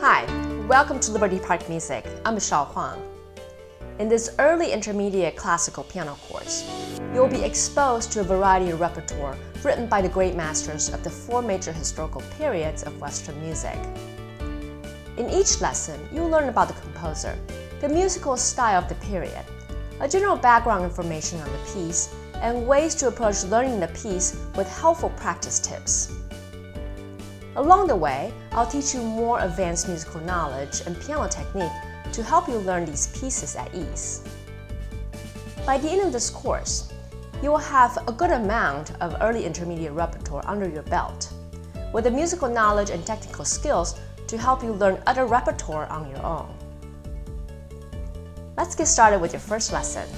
Hi, welcome to Liberty Park Music. I'm Michelle Huang. In this early intermediate classical piano course, you'll be exposed to a variety of repertoire written by the great masters of the four major historical periods of Western music. In each lesson, you'll learn about the composer, the musical style of the period, a general background information on the piece, and ways to approach learning the piece with helpful practice tips. Along the way, I'll teach you more advanced musical knowledge and piano technique to help you learn these pieces at ease. By the end of this course, you will have a good amount of early intermediate repertoire under your belt, with the musical knowledge and technical skills to help you learn other repertoire on your own. Let's get started with your first lesson.